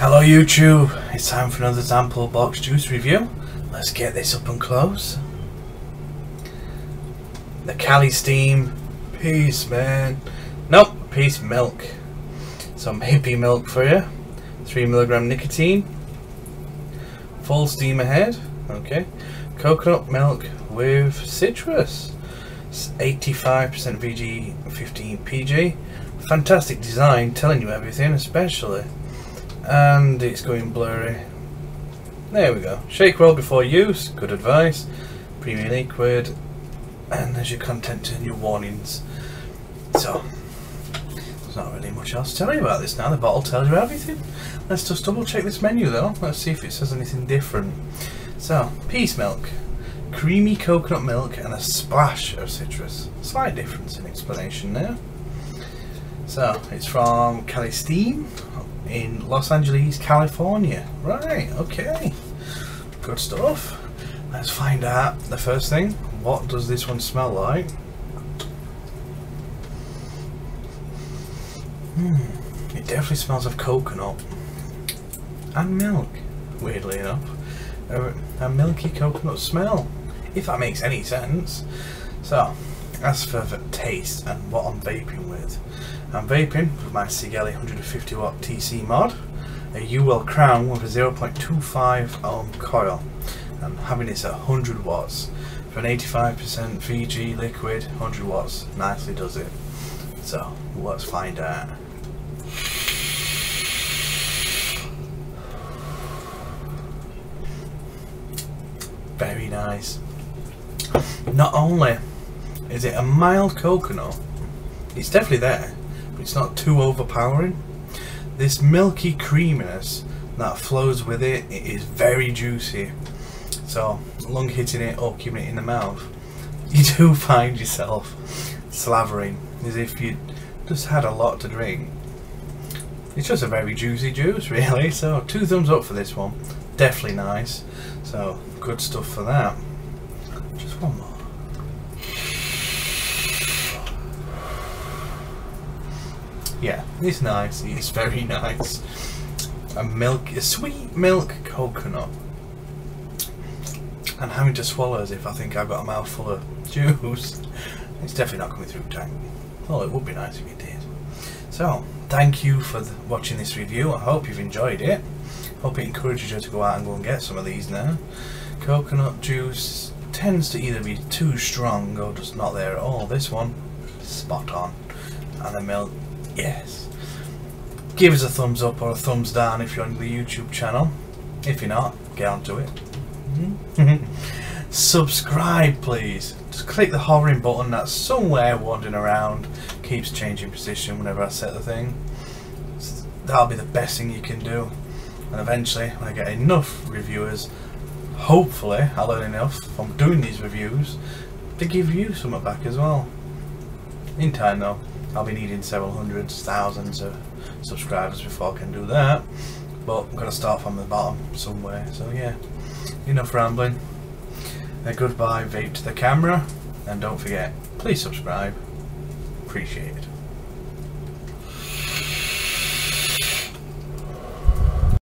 Hello YouTube, it's time for another sample box juice review. Let's get this up and close. The Cali Steam Peace Man. Nope, Peace Milk. Some hippie milk for you. 3 mg nicotine. Full steam ahead. Okay. Coconut milk with citrus. It's 85% VG, 15 PG. Fantastic design, telling you everything, especially. And it's going blurry. There we go. Shake well before use. Good advice. Premium liquid. And there's your content and your warnings. So, there's not really much else to tell you about this now. The bottle tells you everything. Let's just double check this menu though. Let's see if it says anything different. So, Peace Milk. Creamy coconut milk and a splash of citrus. Slight difference in explanation there. So, it's from Cali Steam in Los Angeles, California. Right, okay, good stuff. Let's find out the first thing. What does this one smell like? It definitely smells of coconut and milk, weirdly enough. A milky coconut smell, if that makes any sense. So, as for the taste and what I'm vaping with, I'm vaping with my Sigelei 150 watt TC mod, a Uwell crown with a 0.25 ohm coil, and having this at 100 watts for an 85% VG liquid. 100 watts nicely does it. So let's find out. Very nice. Not only is it a mild coconut, it's definitely there, but it's not too overpowering. This milky creaminess that flows with it, it is very juicy. So, long hitting it or keeping it in the mouth, you do find yourself slavering as if you just had a lot to drink. It's just a very juicy juice really, so 2 thumbs up for this one. Definitely nice, so good stuff for that. Just one more. Yeah, it's nice, it's very nice. A sweet milk coconut. And having to swallow as if I think I've got a mouthful of juice. It's definitely not coming through tank. Well, it would be nice if it did. So, thank you for watching this review. I hope you've enjoyed it. Hope it encourages you to go out and go and get some of these now. Coconut juice tends to either be too strong or just not there at all. This one, spot on. And the milk, yes. Give us a thumbs up or a thumbs down if you're on the YouTube channel. If you're not, get onto it. Subscribe please. Just click the hovering button that's somewhere wandering around, keeps changing position whenever I set the thing. That'll be the best thing you can do, and eventually when I get enough reviewers, hopefully I'll learn enough from doing these reviews to give you something back as well. In time though, I'll be needing several hundreds, thousands of subscribers before I can do that, but I'm gonna start from the bottom somewhere. So yeah, enough rambling. A goodbye vape to the camera, and don't forget, please subscribe. Appreciate it.